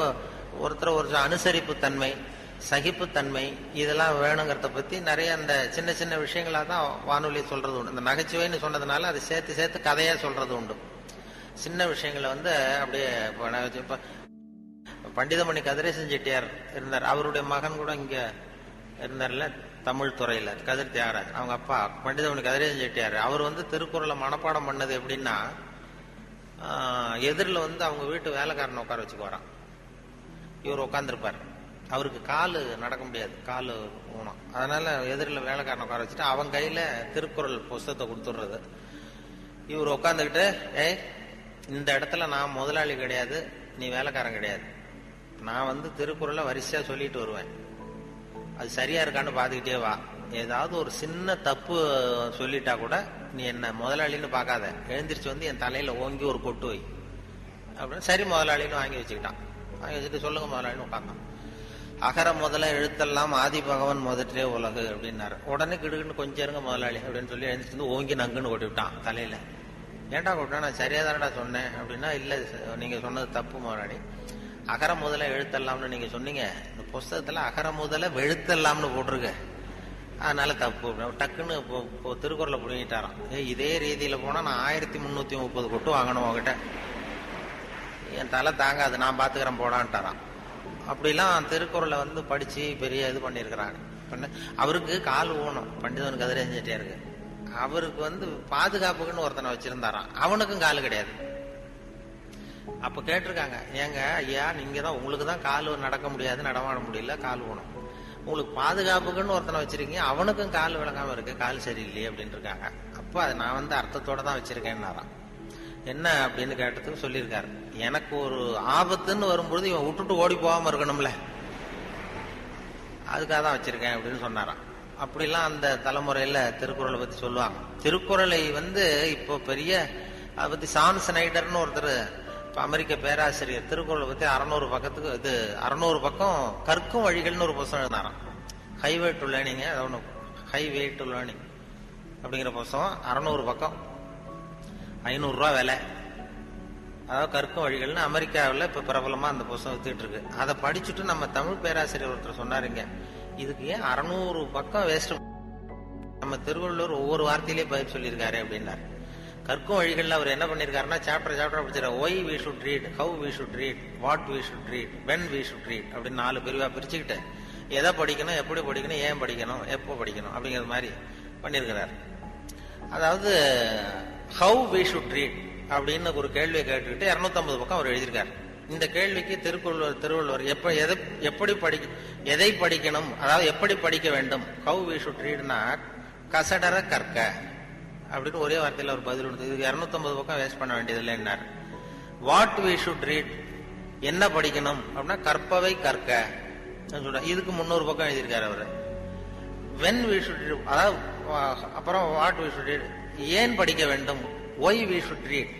ஒருத்தர் அனுசரிப்பு தன்மை, சகிப்புத்தன்மை இதெல்லாம் வேணுங்கிறத பத்தி நிறைய அந்த சின்ன சின்ன விஷயங்களா தான் வானொலி சொல்றது உண்டு. இந்த நகைச்சுவைன்னு சொன்னதுனால அதை சேர்த்து சேர்த்து கதையா சொல்றது உண்டு. சின்ன விஷயங்களை வந்து அப்படியே பண்டிதமணி கதிரேசன் செட்டியார் இருந்தார், அவருடைய மகன் கூட இங்க இருந்தார்ல தமிழ் துறையில, கதிர் தியாகராஜ் அவங்க அப்பா பண்டிதமணி கதிரேசன் செட்டியார். அவர் வந்து திருக்குறளை மனப்பாடம் பண்ணது எப்படின்னா, எதிரில் வந்து அவங்க வீட்டு வேலைக்காரனை உட்கார வச்சுக்குவாரான். இவர் உட்காந்துருப்பார், அவருக்கு காலு நடக்க முடியாது, காலு ஊனம், அதனால எதிரில் வேலைக்காரனை உட்கார வச்சுட்டு அவங்க கையில திருக்குறள் புஸ்தகத்தை கொடுத்துடுறது. இவர் உட்காந்துக்கிட்டு, ஏய் இந்த இடத்துல நான் முதலாளி கிடையாது, நீ வேலைக்காரன் கிடையாது, நான் வந்து திருக்குறளை வரிசையா சொல்லிட்டு வருவேன், அது சரியா இருக்கான்னு பார்த்துக்கிட்டே வா, ஏதாவது ஒரு சின்ன தப்பு சொல்லிட்டா கூட நீ என்ன முதலாளின்னு பார்க்காத, எழுந்திரிச்சு வந்து என் தலையில ஓங்கி ஒரு கொட்டு வை அப்படின்னு. சரி முதலாளின்னு வாங்கி வச்சுக்கிட்டான். வாங்கி வச்சுட்டு சொல்லுங்க முதலாளின்னு உட்காந்தான். அகர முதல எழுத்தெல்லாம் ஆதி பகவன் முதற்றே உலகு அப்படின்னாரு. உடனே கிடுக்குன்னு கொஞ்சம் இருங்க முதலாளி அப்படின்னு சொல்லி எழுந்திரிச்சு வந்து ஓங்கி நங்குன்னு கொட்டி விட்டான் தலையில. ஏன்டா கூப்பிட்டா, நான் சரியா தானடா சொன்னேன் அப்படின்னா, இல்லை நீங்க சொன்னது தப்பு முதலாளி, அகர முதல எழுத்தெல்லாம்னு நீங்க சொன்னீங்க, இந்த புஸ்தகத்துல அகர முதல எழுத்தெல்லாம்னு போட்டிருக்கு, அதனால தப்பு. டக்குன்னு திருக்குறளை புடுங்கிட்டாராம், இதே ரீதியில போனா நான் 1330 கொட்டு வாங்கணும் உங்ககிட்ட, என் தலை தாங்க அது நான் பாத்துக்கிறேன் போடான்ட்டாராம். அப்படிலாம் திருக்குறளை வந்து படிச்சு பெரிய இது பண்ணிருக்கிறாங்க. அவருக்கு கால் ஊனும் பண்டிதவனுக்கு கதிரேசன் செட்டியாருக்கு, அவருக்கு வந்து பாதுகாப்புக்குன்னு ஒருத்தனை வச்சிருந்தாராம், அவனுக்கும் காலு கிடையாது. அப்ப கேட்டிருக்காங்க, ஏங்க ஐயா நீங்க தான், உங்களுக்கு தான் காலு நடக்க முடியாது, நடமாட முடியல, கால் ஊனும், உங்களுக்கு பாதுகாப்புக்குன்னு ஒருத்தனை வச்சிருக்கீங்க, அவனுக்கும் கால் விளங்காம இருக்கு, கால் சரியில்லையே அப்படின்னு இருக்காங்க. அப்போ அது நான் வந்து அர்த்தத்தோட தான் வச்சிருக்கேன்னாராம். என்ன அப்படின்னு கேட்டதுக்கு சொல்லியிருக்காரு, எனக்கு ஒரு ஆபத்துன்னு வரும்போது இவன் விட்டுட்டு ஓடி போகாம இருக்கணும்ல, அதுக்காக தான் வச்சிருக்கேன் அப்படின்னு சொன்னாராம். அப்படிலாம் அந்த தலைமுறையில திருக்குறளை பத்தி சொல்லுவாங்க. திருக்குறளை வந்து இப்போ பெரிய அதை பத்தி சான் ஸ்னைடர்னு ஒருத்தர் அமெரிக்க பேராசிரியர் திருக்குறளை பத்தி 600 பக்கத்துக்கு இது 600 பக்கம் கற்கும் வழிகள்னு ஒரு புத்தகம் எழுதினாராம். ஹைவே டு லேர்னிங், அது ஒன்று ஹைவே டு லேர்னிங் அப்படிங்கிற புத்தகம் 600 பக்கம் 500 ரூபா விலை, அதாவது கற்கும் வழிகள்னு அமெரிக்காவில் இப்போ பிரபலமாக அந்த புத்தகம் வித்துட்டு இருக்கு. அதை படிச்சுட்டு நம்ம தமிழ் பேராசிரியர் ஒருத்தர் சொன்னாருங்க, இதுக்கு ஏன் 600 பக்கம் வேஸ்ட், நம்ம திருவள்ளுவர் ஒவ்வொரு வார்த்தையிலே பதில் சொல்லியிருக்காரு அப்படின்னாரு. கற்கும் வழிகளில் அவர் என்ன பண்ணியிருக்காருன்னா, சாப்டர் சாப்டர் படிச்சிருக்காரு. Why we should read, how we should read, what we should read, when we should read அப்படின்னு 4 பிரிவாக பிரிச்சுக்கிட்டு எதை படிக்கணும், எப்படி படிக்கணும், ஏன் படிக்கணும், எப்போ படிக்கணும் அப்படிங்கிறது மாதிரி பண்ணியிருக்கிறார். அதாவது ஹவு வி ஷுட் ரீட் அப்படின்னு ஒரு கேள்வியை கேட்டுக்கிட்டு 250 பக்கம் அவர் எழுதியிருக்காரு. இந்த கேள்விக்கு திருவள்ளுவர் எதை படிக்கணும், அதாவது எப்படி படிக்க வேண்டும், ஹவு வி ஷுட் ரீட்னா கசடர கற்க அப்படின்னு ஒரே வார்த்தையில் அவர் பதில் கொடுத்து, இதுக்கு 250 பக்கம் வேஸ்ட் பண்ண வேண்டியதில்லை என்னார். வாட் வி ஷுட் ரீட், என்ன படிக்கணும் அப்படின்னா கற்பவை கற்க சொல்ற, இதுக்கு 300 பக்கம் எழுதியிருக்காரு அவர். வென் வி ஷுட் ரீட், அதாவது அப்புறம் வாட் வி ஷுட் ரீட், ஏன் படிக்க வேண்டும், ஒய் வி ஷுட் ரீட்,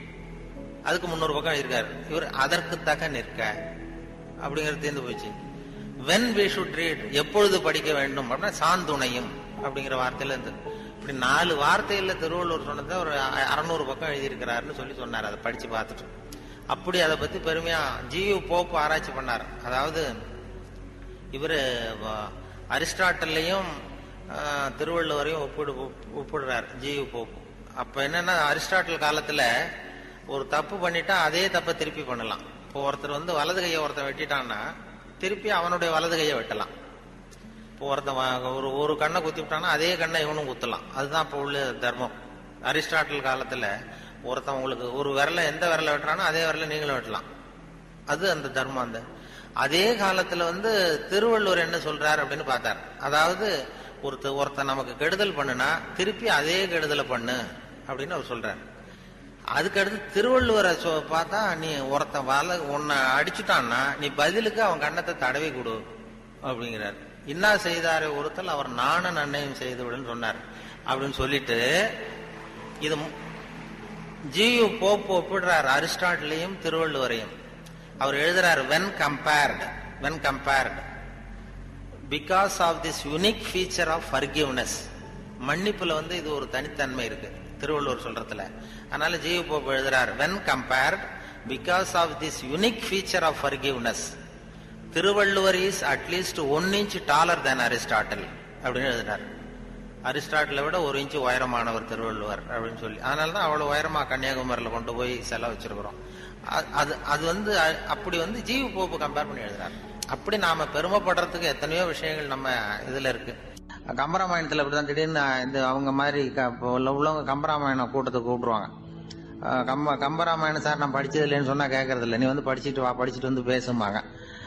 அதுக்கு 300 பக்கம் இருக்காரு. இவர் அதற்கு தக்க நிற்க அப்படிங்கிறது தேர்ந்து போச்சு. When we should read, எப்பொழுது படிக்க வேண்டும் அப்படின்னா சாந்துணையும் அப்படிங்கிற வார்த்தையில இருந்தது. இப்படி 4 வார்த்தையில திருவள்ளுவர் சொன்னது ஒரு 600 பக்கம் எழுதியிருக்கிறாருன்னு சொல்லி சொன்னார். அதை படிச்சு பார்த்துட்டு அப்படி அதை பத்தி பெருமையா ஜியு போப்பு ஆராய்ச்சி பண்ணார். அதாவது இவர் அரிஸ்டாட்டல்லையும் திருவள்ளுவரையும் ஒப்பிடுறார் ஜியு போப்பு. அப்ப என்னன்னா அரிஸ்டாட்டல் காலத்துல ஒரு தப்பு பண்ணிட்டா அதே தப்பை திருப்பி பண்ணலாம். இப்போ ஒருத்தர் வலது கையை ஒருத்தன் வெட்டிட்டான்னா திருப்பி அவனுடைய வலது கையை வெட்டலாம். இப்போ ஒருத்தன் ஒரு கண்ணை குத்தி விட்டான்னா அதே கண்ணை இவனும் குத்தலாம். அதுதான் இப்போ உள்ள தர்மம். அரிஸ்டாட்டல் காலத்துல ஒருத்தன் உங்களுக்கு ஒரு விரல எந்த விரல வெட்டுறானோ அதே விரல நீங்களும் வெட்டலாம். அது அந்த தர்மம். அந்த அதே காலத்துல திருவள்ளுவர் என்ன சொல்றாரு அப்படின்னு பார்த்தார். அதாவது ஒருத்தன் நமக்கு கெடுதல் பண்ணுனா திருப்பி அதே கெடுதலை பண்ணு அப்படின்னு அவர் சொல்றாரு. அதுக்கடுத்து திருவள்ளுவரை பார்த்தா நீ ஒருத்தன் உன்னை அடிச்சுட்டான்னா நீ பதிலுக்கு அவன் கண்ணத்தை தடவி கொடு அப்படிங்கிறார். இன்னா செய்தாரே ஒருத்தல் அவர் நான நன்னையும் செய்து விடுன்னு சொன்னார் அப்படின்னு சொல்லிட்டு இது ஜியு போப்பு ஒப்பிடுறார் அரிஸ்டாட்டிலையும் திருவள்ளுவரையும். அவர் எழுதுறார் when compared because of this unique feature of forgiveness, மன்னிப்புல இது ஒரு தனித்தன்மை இருக்கு திருவள்ளுவர் சொல்றதுல. அதனால ஜியு போப்பு எழுதுறார் when compared because of this unique feature of forgiveness, Thiruvalluvar is at least 1 inch taller than Aristotle அப்படின்னு எழுதுறார். அரிஸ்டாட்டில விட 1 இன்ச்சு உயரமானவர் திருவள்ளுவர் அப்படின்னு சொல்லி அதனாலதான் அவ்வளவு உயரமா கன்னியாகுமரியில கொண்டு போய் செலவு வச்சிருக்கிறோம். அது அப்படி ஜீவ் போப்பு கம்பேர் பண்ணி எழுதுறாரு. அப்படி நாம பெருமைப்படுறதுக்கு எத்தனையோ விஷயங்கள் நம்ம இதுல இருக்கு. கம்பராமாயணத்துல அப்படிதான் திடீர்னு இந்த அவங்க மாதிரி உள்ளவங்க கம்பராமாயணம் கூட்டத்தை கூப்பிடுவாங்க. கம்பராமாயணம் சார் நான் படிச்சது இல்லைன்னு சொன்னா கேட்கறது இல்லை. நீ படிச்சுட்டு வா, படிச்சுட்டு பேசுவாங்க.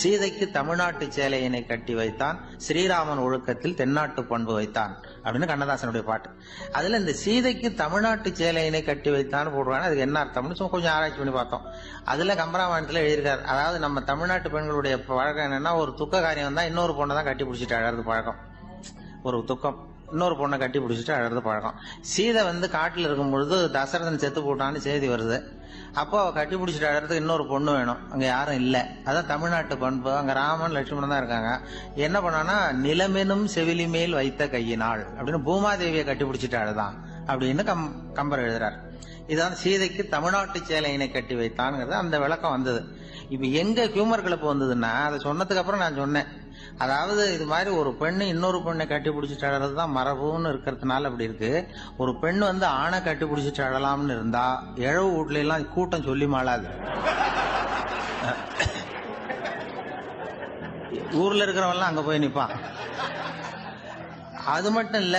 சீதைக்கு தமிழ்நாட்டு சேலையினை கட்டி வைத்தான். ஸ்ரீராமன் ஒழுக்கத்தில் தென்னாட்டு பண்பு வைத்தான் அப்படின்னு கண்ணதாசனுடைய பாட்டு. அதுல இந்த சீதைக்கு தமிழ்நாட்டு சேலையினை கட்டி வைத்தான்னு போடுறாங்க. அதுக்கு என்ன அர்த்தம்னு கொஞ்சம் ஆராய்ச்சி பண்ணி பார்த்தோம். அதுல கம்பராமாயணத்துல எழுதியிருக்காரு, அதாவது நம்ம தமிழ்நாட்டு பெண்களுடைய பழக்கம் என்னன்னா ஒரு துக்க காரியம் தான் இன்னொரு பொண்ணை தான் கட்டி பிடிச்சிட்டு அழறது பழக்கம். ஒரு துக்கம் இன்னொரு பொண்ணை கட்டி பிடிச்சிட்டு அழறது பழக்கம். சீதை காட்டுல இருக்கும்பொழுது தசரதன் செத்து போட்டான்னு செய்தி வருது. அப்போ அவ கட்டி பிடிச்சிட்டு அழறதுக்கு இன்னொரு பொண்ணு வேணும். அங்க யாரும் இல்ல. அதான் தமிழ்நாட்டு பண்பு. அங்க ராமன் லட்சுமணன் தான் இருக்காங்க. என்ன பண்ணான்னா நிலமெனும் செவிலி மேல் வைத்த கையினால் அப்படின்னு பூமாதேவியை கட்டி பிடிச்சிட்டு அழுதான் அப்படின்னு கம்பர் எழுதுறாரு. இதான் சீதைக்கு தமிழ்நாட்டு சேலையினை கட்டி வைத்தான்ங்கிறது அந்த விளக்கம் வந்தது. இப்ப எங்க ஹியூமர் கிளப்பு வந்ததுன்னா அதை சொன்னதுக்கு அப்புறம் நான் சொன்னேன், அதாவது இது மாதிரி ஒரு பெண்ணு இன்னொரு பெண்ணை கட்டி பிடிச்சிட்டு அழறதுதான் மரபுன்னு இருக்கிறதுனால அப்படி இருக்கு. ஒரு பெண் ஆணை கட்டி பிடிச்சிட்டு அழலாம்னு இருந்தா எழவு வீட்டுல எல்லாம் கூட்டம் சொல்லி மாளாது. ஊர்ல இருக்கிறவன் எல்லாம் அங்க போய் நிப்பான். அது மட்டும் இல்ல,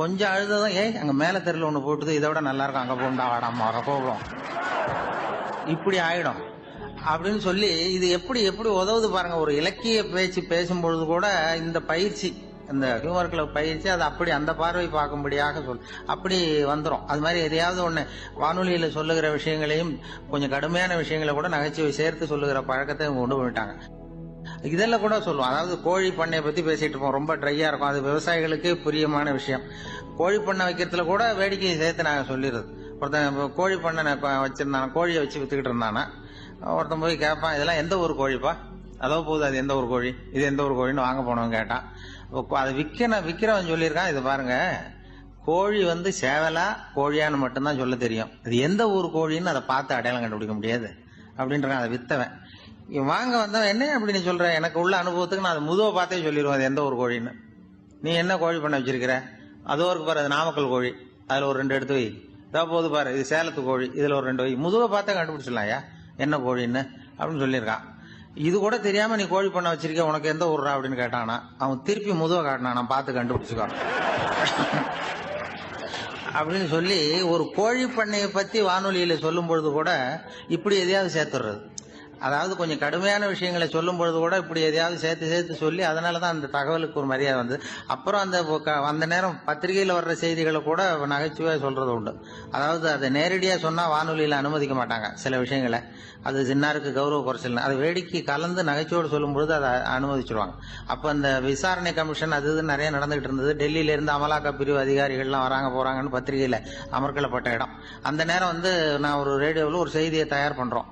கொஞ்சம் அழுததான் ஏய் அங்க மேல தெருல ஒண்ணு போட்டுது இதை விட நல்லா இருக்கும் அங்க போண்டா வாடாம அங்க போவோம் இப்படி ஆயிடும் அப்படின்னு சொல்லி இது எப்படி உதவுது பாருங்க. ஒரு இலக்கிய பேச்சு பேசும்பொழுது கூட இந்த பயிற்சி, இந்த ஹியூமர் கிளப் பயிற்சி அது அப்படி அந்த பார்வை பார்க்கும்படியாக அப்படி வந்துடும். அது மாதிரி எதையாவது ஒண்ணு வானொலியில சொல்லுகிற விஷயங்களையும் கொஞ்சம் கடுமையான விஷயங்களை கூட நகைச்சுவை சேர்த்து சொல்லுகிற பழக்கத்தை கொண்டு போயிட்டாங்க. இதெல்லாம் கூட சொல்லுவோம். அதாவது கோழி பண்ணையை பத்தி பேசிட்டு இருப்போம். ரொம்ப ட்ரையா இருக்கும். அது விவசாயிகளுக்கு பிரியமான விஷயம். கோழி பண்ணை வைக்கிறதுல கூட வேடிக்கையை சேர்த்து நாங்க சொல்லிடுறது. ஒருத்தன் கோழி பண்ணை வச்சிருந்தானா, கோழியை வச்சு வித்துக்கிட்டு இருந்தானா, ஒருத்தன் போய் கேட்பான் இதெல்லாம் எந்த ஊர் கோழிப்பா, அதோ போகுது அது எந்த ஊர் கோழி இது எந்த ஊர் கோழின்னு வாங்க போனவன் கேட்டான். அதை விற்கிறவன் சொல்லியிருக்கான், இது பாருங்க கோழி சேவலா கோழியான்னு மட்டும்தான் சொல்ல தெரியும், அது எந்த ஊர் கோழின்னு அதை பார்த்து அடையாளம் கண்டுபிடிக்க முடியாது அப்படின்றான் அதை வித்தவன். வாங்க வந்தவன் என்ன அப்படி நீ சொல்ற, எனக்கு உள்ள அனுபவத்துக்கு நான் அதை முதுவை பார்த்தே சொல்லிடுவேன் அது எந்த ஊர் கோழின்னு. நீ என்ன கோழி பண்ண வச்சிருக்கிற, அதோ இருக்கு பாரு அது நாமக்கல் கோழி, அதுல ஒரு 2 எடுத்து வை, இதோ போது பாரு இது சேலத்து கோழி, இதுல ஒரு 2 வை, முதுவை பார்த்தா கண்டுபிடிச்சிடலாம்யா என்ன கோழின்னு அப்படின்னு சொல்லியிருக்கான். இது கூட தெரியாம நீ கோழி பண்ண வச்சிருக்க உனக்கு எந்த ஊர்றா அப்படின்னு கேட்டானா அவன் திருப்பி முதுவ காட்டினான் பார்த்து கண்டுபிடிச்சுக்கா அப்படின்னு சொல்லி ஒரு கோழி பண்ணையை பத்தி வானொலியில சொல்லும் பொழுது கூட இப்படி எதையாவது சேர்த்துடுறது. அதாவது கொஞ்சம் கடுமையான விஷயங்களை சொல்லும் பொழுது கூட இப்படி எதையாவது சேர்த்து சேர்த்து சொல்லி அதனால தான் அந்த தகவலுக்கு ஒரு மரியாதை வந்தது. அப்புறம் அந்த நேரம் பத்திரிகையில் வர்ற செய்திகளை கூட நகைச்சுவை சொல்றது உண்டு. அதாவது அதை நேரடியாக சொன்னால் வானொலியில் அனுமதிக்க மாட்டாங்க சில விஷயங்களை, அது சின்னாருக்கு கௌரவ குறைச்சல், அது வேடிக்கை கலந்து நகைச்சுவோடு சொல்லும் பொழுது அதை அனுமதிச்சிருவாங்க. அப்போ அந்த விசாரணை கமிஷன் அது இது நிறைய நடந்துகிட்டு இருந்தது. டெல்லியிலேருந்து அமலாக்க பிரிவு அதிகாரிகள்லாம் வராங்க போகிறாங்கன்னு பத்திரிகையில் அமர்க்கலப்பட்ட இடம். அந்த நேரம் நான் ஒரு ரேடியோவில் ஒரு செய்தியை தயார் பண்ணுறோம்.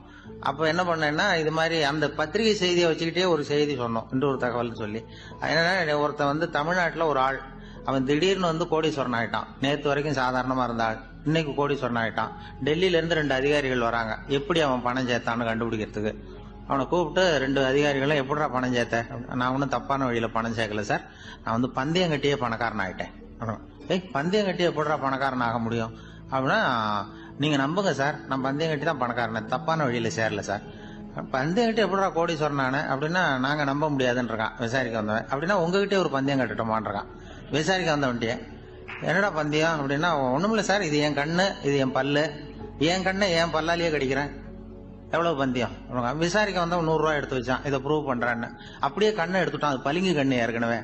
அப்போ என்ன பண்ணேன்னா, இது மாதிரி அந்த பத்திரிகை செய்தியை வச்சுக்கிட்டே ஒரு செய்தி சொன்னோம், இன்னொரு தகவல்னு சொல்லி. ஏன்னா ஒருத்தன் தமிழ்நாட்டில் ஒரு ஆள், அவன் திடீர்னு கோடீஸ்வரன் ஆகிட்டான். நேற்று வரைக்கும் சாதாரணமாக இருந்தாள், இன்னைக்கு கோடீஸ்வரன் ஆகிட்டான். டெல்லியிலேருந்து 2 அதிகாரிகள் வராங்க, எப்படி அவன் பணம் சேர்த்தான்னு கண்டுபிடிக்கிறதுக்கு. அவனை கூப்பிட்டு 2 அதிகாரிகளும், எப்படா பணம் சேர்த்த? நான் ஒன்றும் தப்பான வழியில் பணம் சேர்க்கல சார், நான் பந்தயம் கட்டியே பணக்காரன் ஆகிட்டேன். ஏய், பந்தயம் கட்டி எப்படா பணக்காரன் ஆக முடியும் அப்படின்னா, நீங்கள் நம்புங்க சார், நான் பந்தயம் கட்டி தான் பணக்காரன், தப்பான வழியில் சேரல சார். பந்தயம் கட்டி எப்படா கோடீஸ்வரன் ஆனேன் அப்படின்னா, நாங்கள் நம்ப முடியாதுன்னு இருக்கான் விசாரிக்க வந்தவன். அப்படின்னா உங்ககிட்டே ஒரு பந்தயம் கட்டிட்டோமான்றான் விசாரிக்க வந்தவன்ட்டே. என்னடா பந்தயம் அப்படின்னா, ஒன்றுமில்ல சார், இது என் கண்ணு, இது என் பல்லு, என் கண்ணை என் பல்லாலேயே கடிக்கிறேன். எவ்வளோ பந்தயம்? விசாரிக்க வந்தவன் 100 ரூபா எடுத்து வச்சான், இதை ப்ரூவ் பண்ணுறான்னு. அப்படியே கண்ணை எடுத்துட்டான், அது பளிங்கு கண்ணு, ஏற்கனவே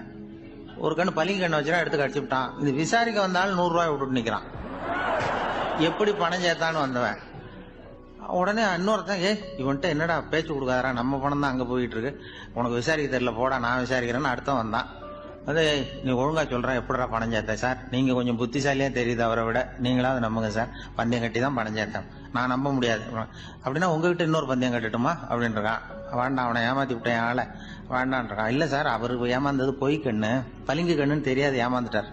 ஒரு கண்ணு பளிங்கு கண்ணை வச்சுட்டா எடுத்து கடிச்சுட்டான். இது விசாரிக்க வந்தாலும் 100 ரூபாய் விட்டுட்டு நிற்கிறான். எப்படி பணம் சேர்த்தான்னு வந்தவன் உடனே இன்னொருத்தான், ஏ இவன்ட்டு என்னடா பேச்சு கொடுக்காதரா, நம்ம பணம் தான் அங்கே போயிட்டு இருக்கு, உனக்கு விசாரிக்க தெரியல போடா, நான் விசாரிக்கிறேன்னு அடுத்தவன் வந்தான். நீ ஒழுங்கா சொல்கிறேன், எப்படா பணம் சேர்த்தேன் சார், நீங்கள் கொஞ்சம் புத்திசாலியாக தெரியுது அவரை விட, நீங்களாவது நம்புங்க சார், பந்தயம் கட்டி தான் பணம் சேர்த்தேன், நான் நம்ப முடியாது அப்படின்னா, உங்ககிட்ட இன்னொரு பந்தயம் கட்டட்டுமா அப்படின்றான். வேண்டாம், அவனை ஏமாற்றி விட்டேன் ஆளை, வேண்டான்றான். இல்லை சார், அவருக்கு ஏமாந்தது பொய் கண்ணு, பளிங்கு கண்ணுன்னு தெரியாது ஏமாந்துட்டார்.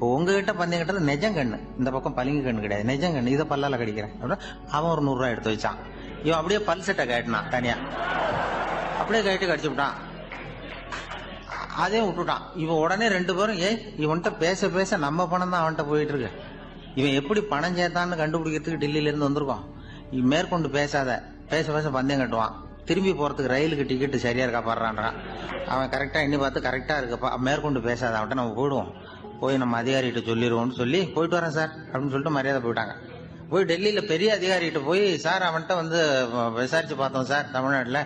இப்போ உங்ககிட்ட பந்தயம் கட்டுறது நெஜம் கண்ணு, இந்த பக்கம் பளிங்கு கண்ணு கிடையாது, நெஜம் கண்ணு, இதை பல்லால் கடிக்கிறேன் அப்படின்னா அவன் ஒரு 100 ரூபா எடுத்து வச்சான். இவன் அப்படியே பல்சட்டை கேட்டினான் தனியாக, அப்படியே கேட்டு கடிச்சு விட்டான், அதையும் விட்டுட்டான். இவன் உடனே 2 பேரும், ஏய் இவன்கிட்ட பேச பேச நம்ம பணம் தான் அவன்கிட்ட போயிட்டு இருக்கு, இவன் எப்படி பணம் சேர்த்தான்னு கண்டுபிடிக்கிறதுக்கு டெல்லியிலேருந்து வந்திருக்கான், இவன் மேற்கொண்டு பேச பேச பந்தயம் கட்டுவான், திரும்பி போகிறதுக்கு ரயிலுக்கு டிக்கெட்டு சரியாக இருக்கா பாடுறான்றான். அவன் கரெக்டாக எண்ணி பார்த்து கரெக்டாக இருக்கப்பா, மேற்கொண்டு பேசாத, அவன்கிட்ட நம்ம போயிடுவோம், போய் நம்ம அதிகாரிகிட்ட சொல்லிடுவோம்னு சொல்லி, போயிட்டு வரேன் சார் அப்படின்னு சொல்லிட்டு மரியாதை போயிட்டாங்க. போய் டெல்லியில் பெரிய அதிகாரிகிட்ட போய், சார் அவன்கிட்ட விசாரித்து பார்த்தோம் சார், தமிழ்நாட்டில்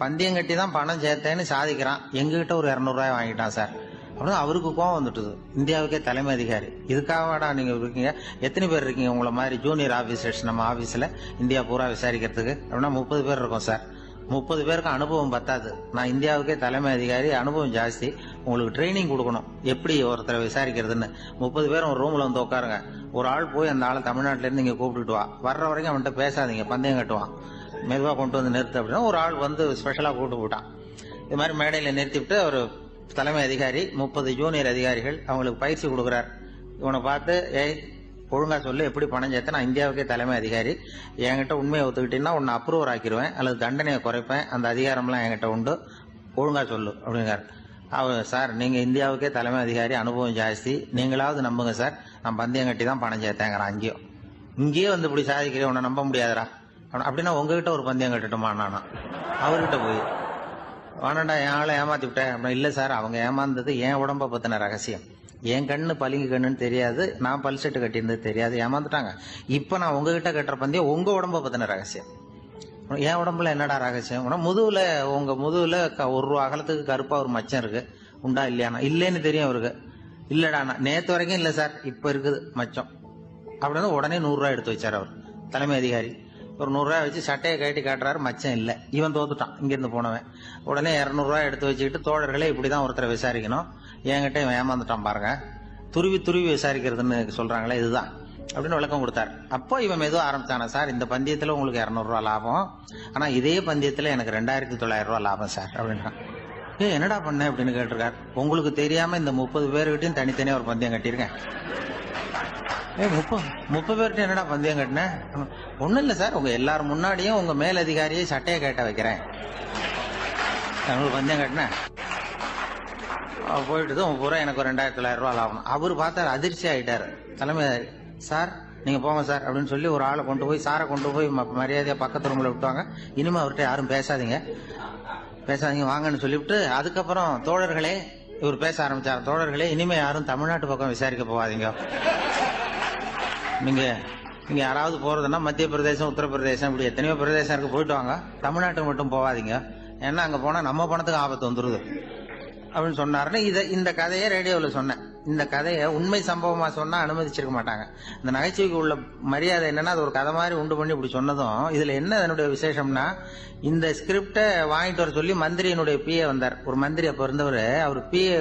பந்தயம் கட்டி தான் பணம் சேர்த்தேன்னு சாதிக்கிறான், எங்ககிட்ட ஒரு 200 ரூபாய் வாங்கிட்டான் சார் அப்படின்னு. அவருக்கு கோவம் வந்துட்டுது, இந்தியாவுக்கே தலைமை அதிகாரி, இதுக்காகவாடா நீங்கள் இருக்கீங்க, எத்தனை பேர் இருக்கீங்க உங்களை மாதிரி ஜூனியர் ஆஃபீஸர்ஸ் நம்ம ஆஃபீஸில் இந்தியா பூரா விசாரிக்கிறதுக்கு அப்படின்னா? 30 பேர் இருக்கோம் சார். 30 பேருக்கு அனுபவம் பத்தாது, நான் இந்தியாவுக்கே தலைமை அதிகாரி, அனுபவம் ஜாஸ்தி, உங்களுக்கு ட்ரைனிங் கொடுக்கணும் எப்படி ஒருத்தரை விசாரிக்கிறதுன்னு. 30 பேர் ஒரு ரூமில் உட்காருங்க, ஒரு ஆள் போய் அந்த ஆளை தமிழ்நாட்டிலேருந்து இங்கே கூப்பிட்டுட்டு வர்ற வரைக்கும் அவன்கிட்ட பேசாதீங்க, பந்தயம் கட்டுவான், மெதுவாக கொண்டு வந்து நிறுத்து அப்படின்னா ஒரு ஆள் ஸ்பெஷலாக கூப்பிட்டு போட்டான். இது மாதிரி மேடையில் நிறுத்திவிட்டு அவர் தலைமை அதிகாரி 30 ஜூனியர் அதிகாரிகள் அவங்களுக்கு பயிற்சி கொடுக்குறார். இவனை பார்த்து, ஏய் ஒழுங்காக சொல்லு எப்படி பணம் சேர்த்து, நான் இந்தியாவுக்கே தலைமை அதிகாரி, என்கிட்ட உண்மையை ஒத்துக்கிட்டீங்கன்னா உன்னை அப்ரூவர் ஆக்கிடுவேன் அல்லது தண்டனையை குறைப்பேன், அந்த அதிகாரம்லாம் என்கிட்ட உண்டு, ஒழுங்காக சொல்லு அப்படிங்கிறார். அவர், சார் நீங்கள் இந்தியாவுக்கே தலைமை அதிகாரி, அனுபவம் ஜாஸ்தி, நீங்களாவது நம்புங்க சார், நான் பந்தயம் கட்டி தான் பணம் சேர்த்தேங்கிறான். இங்கேயே இப்படி சாதிக்கிறேன், உன்னை நம்ப முடியாதுரா அப்படின்னா, உங்ககிட்ட ஒரு பந்தயம் கட்டட்டுமா? நானா அவர்கிட்ட போய், வேணாண்டா என் ஆளை ஏமாற்றி விட்டேன் அப்படின்னா, இல்லை சார் அவங்க ஏமாந்தது என் உடம்பை பற்றின ரகசியம், என் கண்ணு பளிங்கு கண்ணுன்னு தெரியாது, நான் பல் செட்டு கட்டியிருந்தது தெரியாது, ஏமாந்துட்டாங்க, இப்போ நான் உங்ககிட்ட கட்டுற பந்தயம் உங்கள் உடம்பை பற்றின ரகசியம். என் உடம்புல என்னடா ரகசியம்? உங்கள் முதுகில் 1 ரூபா அகலத்துக்கு கருப்பாக ஒரு மச்சம் இருக்குது, உண்டா இல்லையாண்ணா? இல்லைன்னு தெரியும் அவருக்கு. இல்லைடாண்ணா, நேற்று வரைக்கும் இல்லை சார், இப்போ இருக்குது மச்சம் அப்படின்னு உடனே 100 ரூபா எடுத்து வச்சார் அவர் தலைமை அதிகாரி. ஒரு 100 ரூபாய் வச்சு சட்டையை கட்டி காட்டுறாரு, மச்சம் இல்லை. இவன் தோத்துட்டான், இங்கேருந்து போனவன். உடனே 200 ரூபாய் எடுத்து வச்சுக்கிட்டு, தோழர்களே இப்படி தான் ஒருத்தரை விசாரிக்கணும், என்கிட்ட இவன் ஏமாந்துட்டான் பாருங்க, துருவி துருவி விசாரிக்கிறதுன்னு சொல்கிறாங்களே இதுதான் அப்படின்னு விளக்கம் கொடுத்தாரு. அப்போ இவன் எதுவும் ஆரம்பித்தானா, சார் இந்த பந்தயத்தில் உங்களுக்கு 200 ரூபா லாபம், ஆனால் இதே பந்தயத்தில் எனக்கு 2900 ரூபா லாபம் சார் அப்படின்றான். ஏன் என்னடா பண்ண அப்படின்னு கேட்டிருக்காரு. உங்களுக்கு தெரியாமல் இந்த 30 பேர்கிட்டையும் தனித்தனியாக ஒரு பந்தயம் கட்டியிருக்கேன். ஏ 30 பேர்கிட்ட என்னடா பந்தயம் கட்டினேன்? ஒன்றும் இல்லை சார், உங்கள் எல்லாரும் முன்னாடியும் உங்கள் மேலதிகாரியை சட்டையை கேட்ட வைக்கிறேன், உங்களுக்கு பந்தயம் கட்டினேன் போயிட்டு உங்கள் பூரா எனக்கு 2900 ரூபா லாகணும். அவர் பார்த்தார், அதிர்ச்சி ஆகிட்டார் தலைமை. சார் நீங்கள் போங்க சார் அப்படின்னு சொல்லி ஒரு ஆளை கொண்டு போய், சாரை கொண்டு போய் மரியாதையாக பக்கத்து ரூமில் விட்டுவாங்க, இனிமேல் அவர்கிட்ட யாரும் பேசாதீங்க வாங்கன்னு சொல்லிவிட்டு, அதுக்கப்புறம் தோழர்களே இவர் பேச ஆரம்பித்தார். தோழர்களே இனிமேல் யாரும் தமிழ்நாட்டு பக்கம் விசாரிக்க போகாதீங்க, நீங்கள் நீங்கள் யாராவது போகிறதுனா மத்திய பிரதேசம், உத்தரப்பிரதேசம், இப்படி எத்தனையோ பிரதேசம் இருக்குது, போயிட்டு வாங்க. தமிழ்நாட்டுக்கு மட்டும் போகாதீங்க, ஏன்னா அங்கே போனால் நம்ம பணத்துக்கு ஆபத்து வந்துடுது அப்படின்னு சொன்னாருன்னு இதை இந்த கதையை ரேடியோவில் சொன்னேன். இந்த கதையை உண்மை சம்பவமாக சொன்னால் அனுமதிச்சிருக்க மாட்டாங்க. இந்த நகைச்சுவைக்கு உள்ள மரியாதை என்னென்னா, அது ஒரு கதை மாதிரி உண்டு பண்ணி இப்படி சொன்னதும் இதில் என்ன என்னுடைய விசேஷம்னா, இந்த ஸ்கிரிப்டை வாங்கிட்டு வர சொல்லி மந்திரி என்னுடைய பிஏ வந்தார். ஒரு மந்திரி அப்போ இருந்தவர், அவர் பிஏ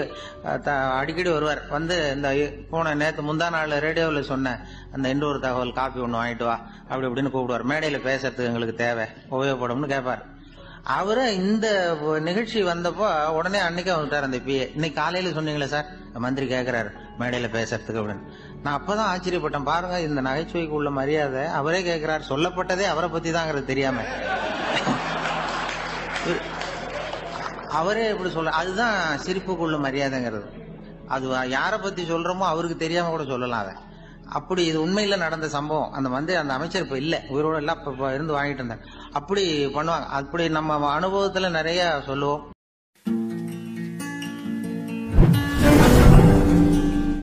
அடிக்கடி வருவார். வந்து இந்த போன நேற்று முந்தா நாள் ரேடியோவில் சொன்னேன் அந்த இன்னொரு தகவல் காப்பி ஒன்று வாங்கிட்டு வா அப்படி இப்படின்னு கூப்பிடுவார். மேடையில் பேசுறதுக்கு எங்களுக்கு தேவை உபயோகப்படும்னு கேட்பார். அவரு இந்த நிகழ்ச்சி வந்தப்போ உடனே அன்னைக்கு வந்துட்டார் அந்த பிஏ. இன்னைக்கு காலையில சொன்னீங்களே சார் மந்திரி கேட்கிறாரு மேடையில பேசுறதுக்கு அப்படின்னு. நான் அப்பதான் ஆச்சரியப்பட்டேன், பாருங்க இந்த நகைச்சுவைக்கு உள்ள மரியாதை. அவரே கேட்கிறாரு, சொல்லப்பட்டதே அவரை பத்தி தாங்கிறது தெரியாம அவரே இப்படி சொல்ற. அதுதான் சிரிப்புக்குள்ள மரியாதைங்கிறது. அது யாரை பத்தி சொல்றோமோ அவருக்கு தெரியாம கூட சொல்லலாம். அதை அப்படி இது உண்மையில நடந்த சம்பவம். அந்த மந்திரி, அந்த அமைச்சர் இப்ப இல்லை, உயிரோட எல்லாம் இருந்து வாங்கிட்டு இருந்தாங்க. அப்படி பண்ணுவாங்க. அப்படி நம்ம அனுபவத்துல நிறைய சொல்லுவோம்.